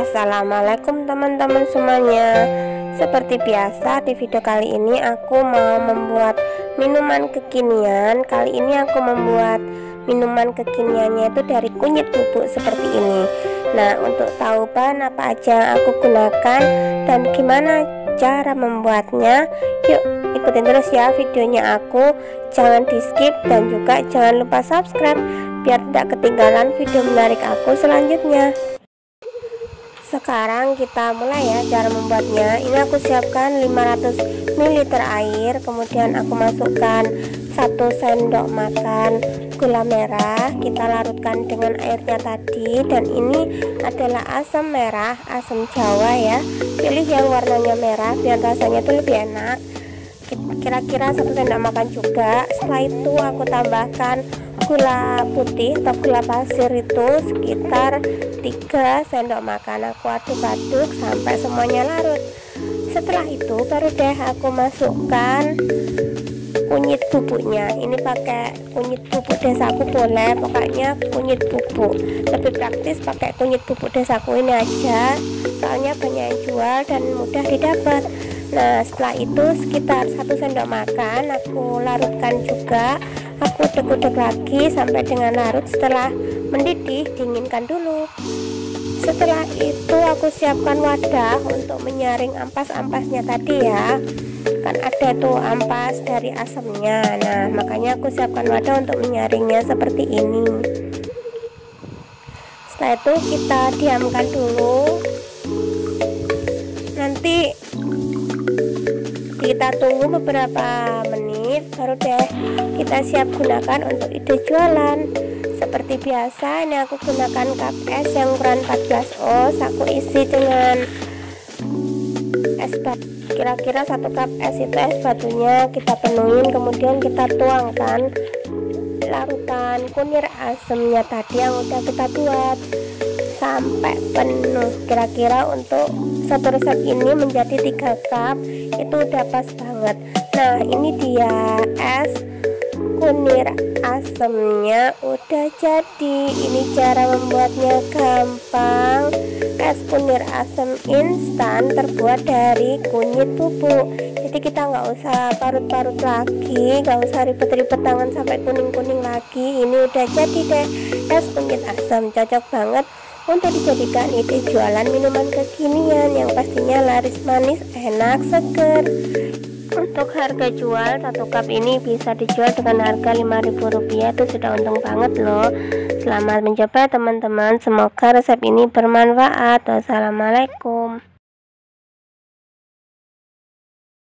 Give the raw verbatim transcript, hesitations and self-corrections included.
Assalamualaikum teman-teman semuanya. Seperti biasa di video kali ini aku mau membuat minuman kekinian. Kali ini aku membuat minuman kekiniannya itu dari kunyit bubuk seperti ini. Nah, untuk tahu bahan apa aja yang aku gunakan dan gimana cara membuatnya, yuk ikutin terus ya videonya aku. Jangan di skip dan juga jangan lupa subscribe biar tidak ketinggalan video menarik aku selanjutnya. Sekarang kita mulai ya cara membuatnya. Ini aku siapkan lima ratus mililiter air, kemudian aku masukkan satu sendok makan gula merah, kita larutkan dengan airnya tadi. Dan ini adalah asam merah, asam jawa ya, pilih yang warnanya merah biar rasanya itu lebih enak. Kira-kira satu sendok makan juga. Setelah itu aku tambahkan gula putih atau gula pasir itu sekitar tiga sendok makan. Aku aduk-aduk sampai semuanya larut. Setelah itu baru deh aku masukkan kunyit bubuknya. Ini pakai kunyit bubuk Desaku boleh, pokoknya kunyit bubuk, lebih praktis pakai kunyit bubuk Desaku ini aja, soalnya banyak yang jual dan mudah didapat. Nah, setelah itu sekitar satu sendok makan aku larutkan juga. Aku udek-udek lagi sampai dengan larut. Setelah mendidih, dinginkan dulu. Setelah itu aku siapkan wadah untuk menyaring ampas-ampasnya tadi ya. Kan ada tuh ampas dari asamnya. Nah, makanya aku siapkan wadah untuk menyaringnya seperti ini. Setelah itu kita diamkan dulu. Nanti kita tunggu beberapa menit baru deh kita siap gunakan untuk ide jualan. Seperti biasa ini aku gunakan cup es yang ukuran empat belas ons, aku isi dengan es batu. Kira-kira satu cup es itu es batunya kita penuhin, kemudian kita tuangkan larutan kunir asemnya tadi yang udah kita buat sampai penuh. Kira-kira untuk satu resep ini menjadi tiga cup, itu udah pas banget. Nah, ini dia es kunir asemnya udah jadi. Ini cara membuatnya gampang. Es kunir asem instan terbuat dari kunyit bubuk, jadi kita nggak usah parut-parut lagi, nggak usah ribet-ribet tangan sampai kuning-kuning lagi. Ini udah jadi deh es kunyit asem, cocok banget untuk dijadikan ide jualan minuman kekinian yang pastinya laris manis, enak, seger. Untuk harga jual satu cup ini bisa dijual dengan harga lima ribu rupiah, itu sudah untung banget loh. Selamat mencoba teman-teman, semoga resep ini bermanfaat. Wassalamualaikum.